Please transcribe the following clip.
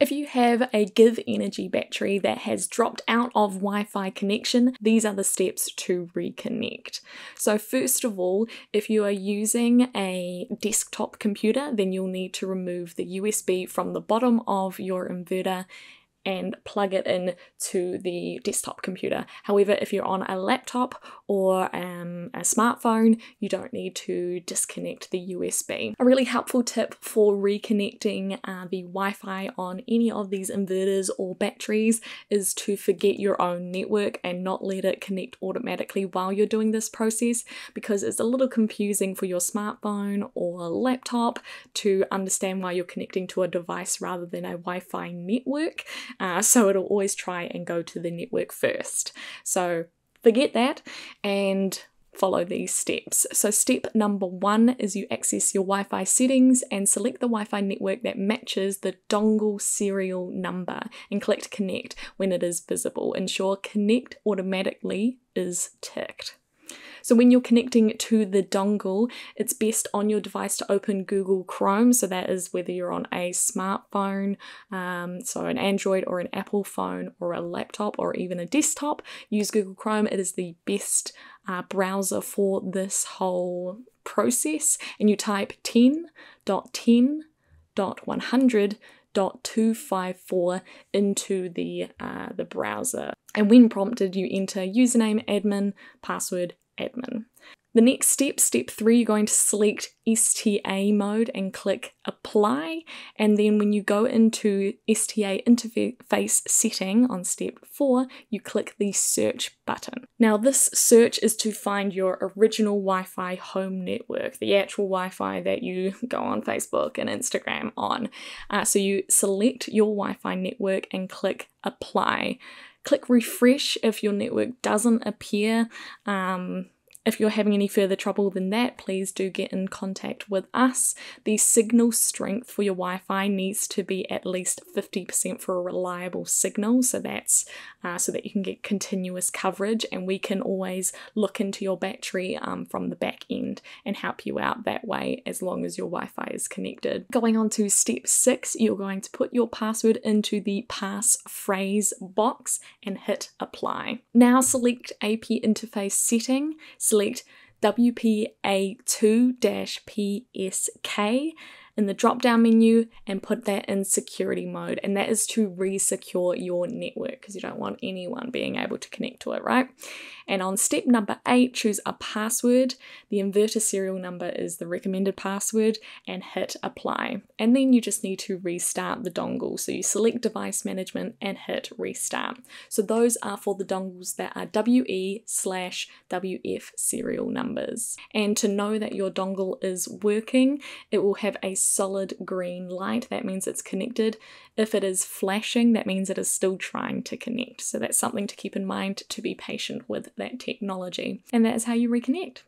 If you have a GivEnergy battery that has dropped out of Wi-Fi connection, these are the steps to reconnect. So first of all, if you are using a desktop computer, then you'll need to remove the USB from the bottom of your inverter and plug it in to the desktop computer. However, if you're on a laptop or a smartphone, you don't need to disconnect the USB. A really helpful tip for reconnecting the Wi-Fi on any of these inverters or batteries is to forget your own network and not let it connect automatically while you're doing this process, because it's a little confusing for your smartphone or laptop to understand why you're connecting to a device rather than a Wi-Fi network. So it'll always try and go to the network first. So forget that and follow these steps. So step number one is you access your Wi-Fi settings and select the Wi-Fi network that matches the dongle serial number and click connect when it is visible. Ensure connect automatically is ticked. So when you're connecting to the dongle, it's best on your device to open Google Chrome. So that is whether you're on a smartphone, so an Android or an Apple phone or a laptop or even a desktop, use Google Chrome. It is the best browser for this whole process. And you type 10.10.100.254 into the browser. And when prompted, you enter username admin, password admin. The next step, step three, you're going to select STA mode and click apply. And then when you go into STA interface setting on step four, you click the search button. Now this search is to find your original Wi-Fi home network, the actual Wi-Fi that you go on Facebook and Instagram on. So you select your Wi-Fi network and click apply. Click refresh if your network doesn't appear. If you're having any further trouble than that, please do get in contact with us. The signal strength for your Wi-Fi needs to be at least 50% for a reliable signal, so that's so that you can get continuous coverage, and we can always look into your battery from the back end and help you out that way as long as your Wi-Fi is connected. Going on to step six, you're going to put your password into the passphrase box and hit apply. Now select AP interface setting, select WPA2-PSK in the drop-down menu and put that in security mode, and that is to re-secure your network because you don't want anyone being able to connect to it, right? And on step number 8, choose a password. The inverter serial number is the recommended password and hit apply. And then you just need to restart the dongle. So you select device management and hit restart. So those are for the dongles that are WE/WF serial numbers. And to know that your dongle is working, it will have a solid green light. That means it's connected. If it is flashing, that means it is still trying to connect. So that's something to keep in mind, to be patient with that technology. And that is how you reconnect.